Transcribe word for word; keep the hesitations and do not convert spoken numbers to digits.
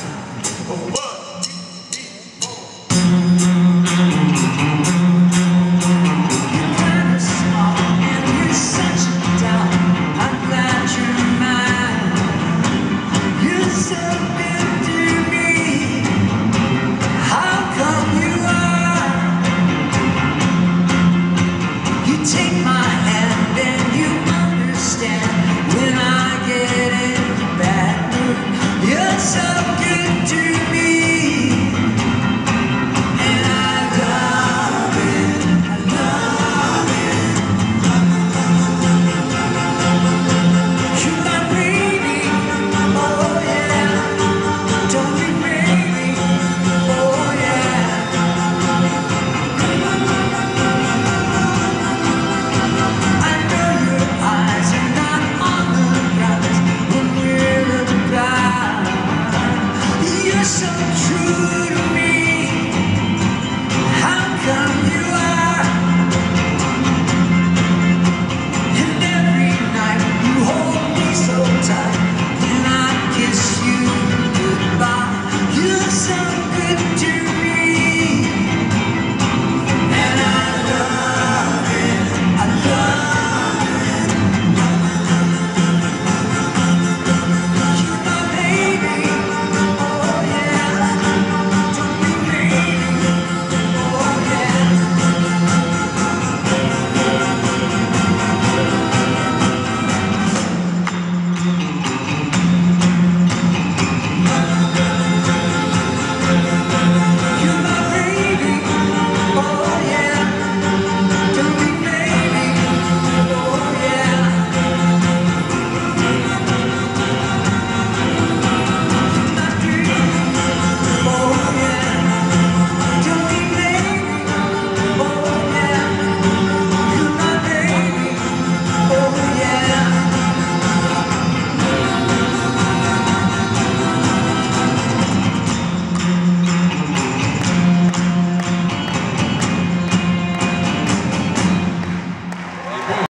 Oh, what?